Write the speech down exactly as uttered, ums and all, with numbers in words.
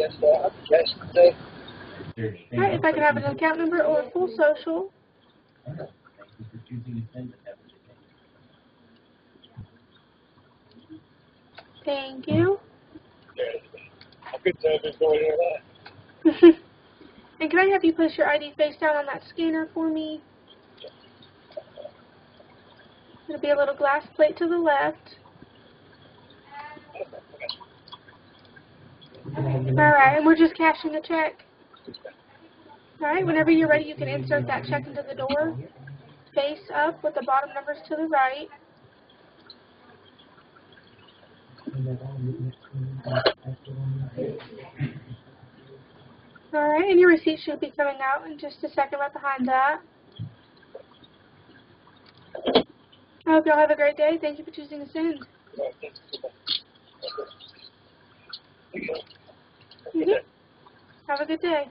guess that. I'm guessing that. All right, if I could have an account number or a full social. Okay. Thank you for choosing Ascend. Thank you. How good time is going on that? And can I have you push your I D face down on that scanner for me? It'll be a little glass plate to the left. Alright, and we're just cashing the check. Alright, whenever you're ready, you can insert that check into the door. Face up with the bottom numbers to the right. Alright, and your receipt should be coming out in just a second right behind that. I hope y'all have a great day. Thank you for choosing Ascend. Mm-hmm. Have a good day.